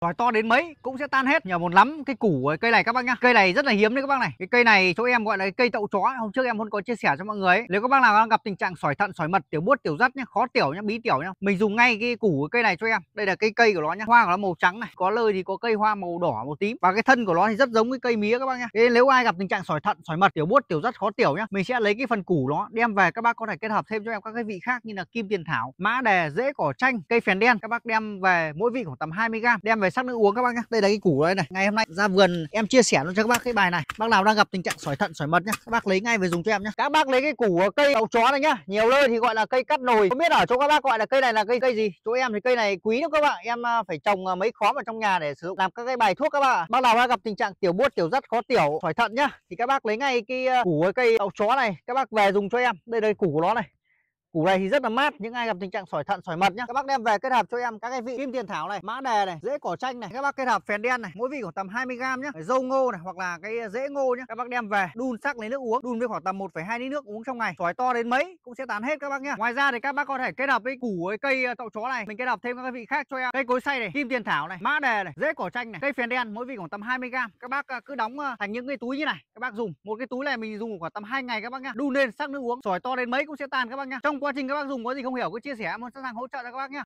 Tỏi to đến mấy cũng sẽ tan hết, nhờ một lắm cái củ ấy, cây này các bác nhá. Cây này rất là hiếm đấy các bác này. Cái cây này chỗ em gọi là cây tậu chó. Hôm trước em vẫn có chia sẻ cho mọi người ấy. Nếu các bác nào đang gặp tình trạng sỏi thận, sỏi mật, tiểu buốt, tiểu dắt nhá, khó tiểu nhá, bí tiểu nhá, mình dùng ngay cái củ cây này cho em. Đây là cái cây của nó nhá. Hoa của nó màu trắng này, có nơi thì có cây hoa màu đỏ, màu tím. Và cái thân của nó thì rất giống cái cây mía các bác nhá. Thế nếu ai gặp tình trạng sỏi thận, sỏi mật, tiểu buốt, tiểu dắt, khó tiểu nhá, mình sẽ lấy cái phần củ nó đem về, các bác có thể kết hợp thêm cho em các cái vị khác như là kim tiền thảo, mã đề, rễ cỏ chanh, cây phèn đen. Các bác đem về mỗi vị khoảng tầm 20 g đem về sắc nước uống các bác nhá. Đây là cái củ đây này. Ngày hôm nay ra vườn em chia sẻ luôn cho các bác cái bài này. Bác nào đang gặp tình trạng sỏi thận, sỏi mật nhá, các bác lấy ngay về dùng cho em nhá. Các bác lấy cái củ cây đậu chó này nhá. Nhiều nơi thì gọi là cây cắt nồi. Không biết ở chỗ các bác gọi là cây này là cây gì. Chỗ em thì cây này quý lắm các bạn. Em phải trồng mấy khóm vào trong nhà để sử dụng làm các cái bài thuốc các bạn. Bác nào đang gặp tình trạng tiểu buốt, tiểu dắt, khó tiểu, sỏi thận nhá, thì các bác lấy ngay cái củ cây đậu chó này, các bác về dùng cho em. Đây là củ của nó này. Củ này thì rất là mát, những ai gặp tình trạng sỏi thận, sỏi mật nhá, các bác đem về kết hợp cho em các cái vị kim tiền thảo này, mã đề này, rễ cỏ chanh này, các bác kết hợp phèn đen này, mỗi vị khoảng tầm 20 g nhá, dâu ngô này hoặc là cái rễ ngô nhá, các bác đem về đun sắc lấy nước uống, đun với khoảng tầm 1,2 lít nước uống trong ngày. Sỏi to đến mấy cũng sẽ tán hết các bác nhá. Ngoài ra thì các bác có thể kết hợp với củ với cây tậu chó này, mình kết hợp thêm các cái vị khác cho em, cây cối xay này, kim tiền thảo này, mã đề này, rễ cỏ chanh này, cây phèn đen, mỗi vị khoảng tầm 20 g. Các bác cứ đóng thành những cái túi như này, các bác dùng. Một cái túi này mình dùng khoảng tầm 2 ngày các bác nhá. Đun lên sắc nước uống, sỏi to đến mấy cũng sẽ tan các bác nhá. Trong quá trình các bác dùng có gì không hiểu cứ chia sẻ, em sẵn sàng hỗ trợ cho các bác nhé.